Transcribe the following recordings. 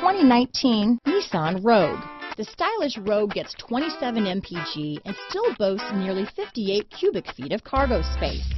2019 Nissan Rogue. The stylish Rogue gets 27 mpg and still boasts nearly 58 cubic feet of cargo space.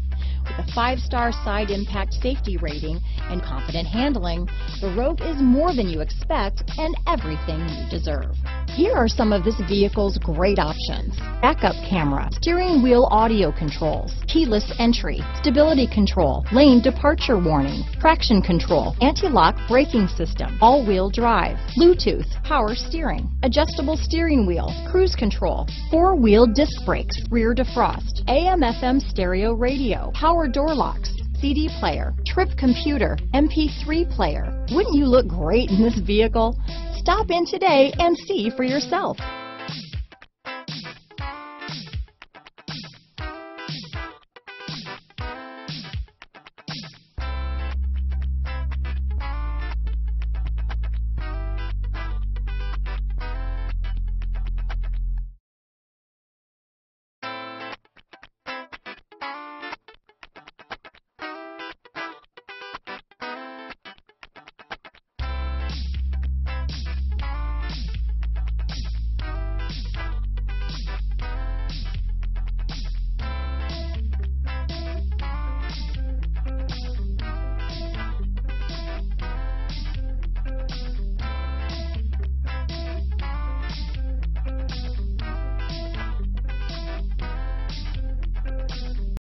With a 5-star side impact safety rating and confident handling, the Rogue is more than you expect and everything you deserve. Here are some of this vehicle's great options: backup camera, steering wheel audio controls, keyless entry, stability control, lane departure warning, traction control, anti-lock braking system, all-wheel drive, Bluetooth, power steering, adjustable steering wheel, cruise control, 4-wheel disc brakes, rear defrost, AM/FM stereo radio, power door locks, CD player, trip computer, MP3 player. Wouldn't you look great in this vehicle? Stop in today and see for yourself.